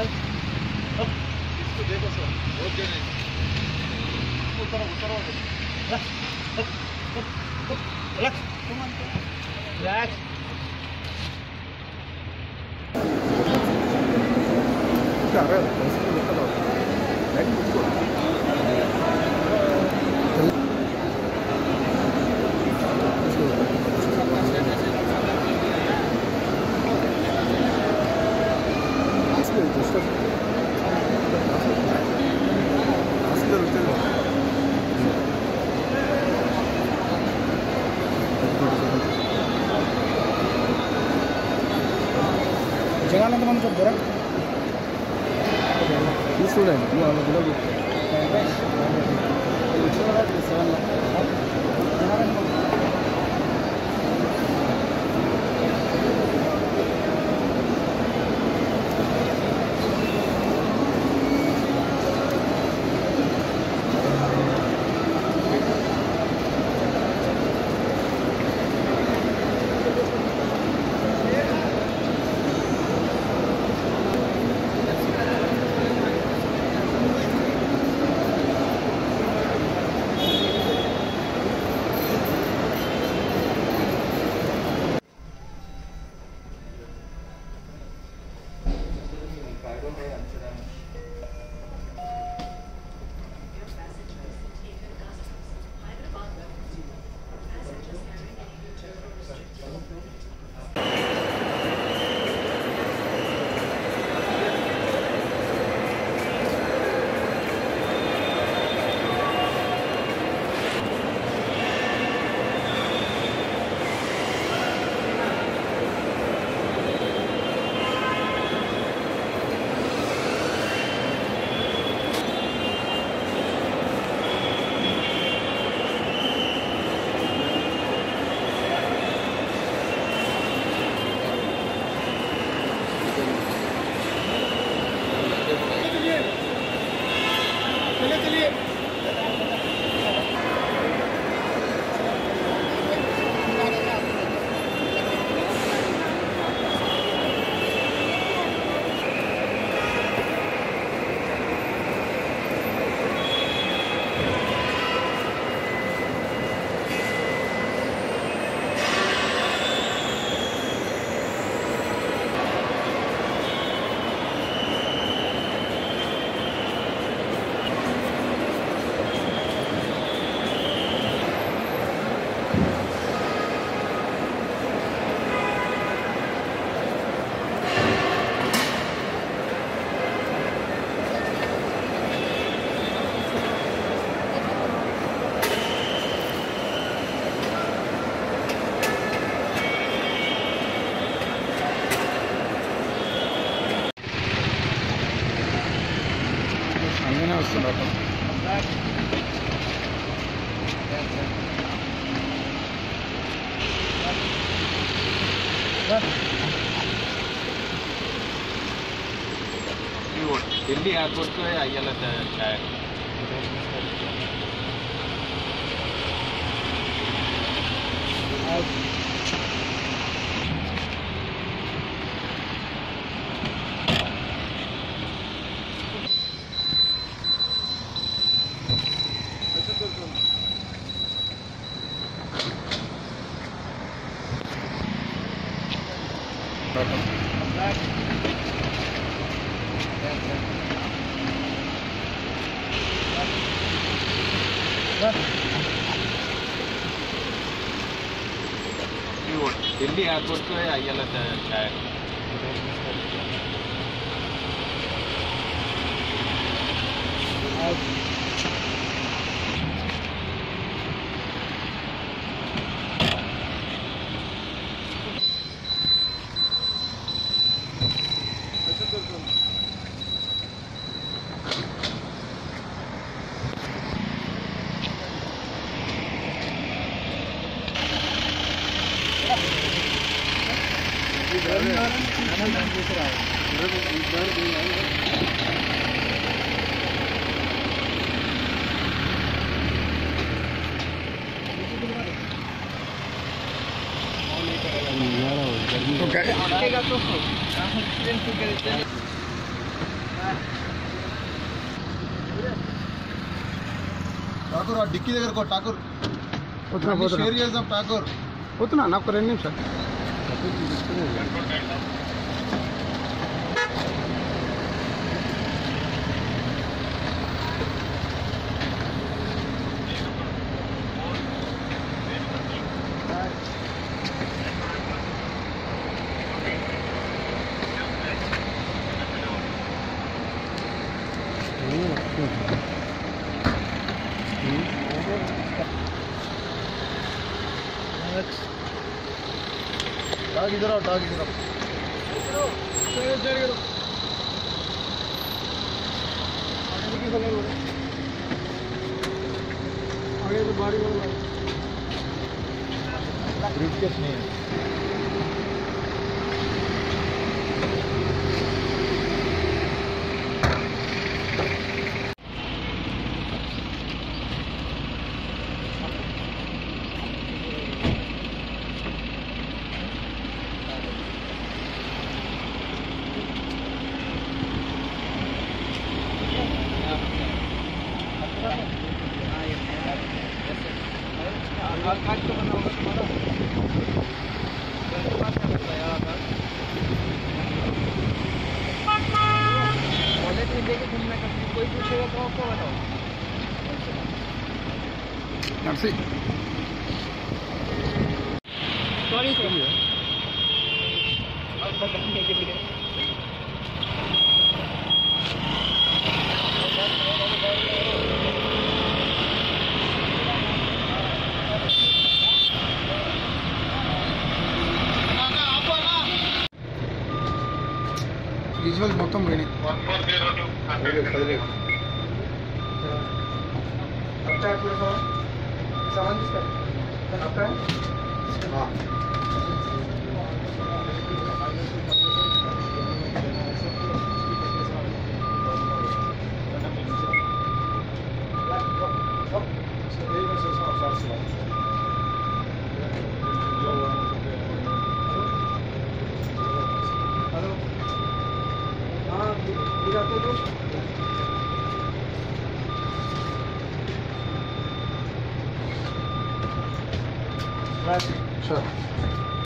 इसको देखो सर, बहुत जने उतरो उतरो रिलैक्स रिलैक्स कर रहे हो इसको देखो लेकिन जगानंद मन सब बरक ये स्टूडेंट वो अलग अलग ये छोरा के सवाल जगानंद मन दिल्ली एयरपोर्ट को है आई एल एस है दिल्ली एयरपोर्ट को है आई एल एस है तो ठाकूर और डिक्की दर को ठाकूर उतना शेयर किया सब ठाकूर उतना ना करें नहीं sir dog is up Sure.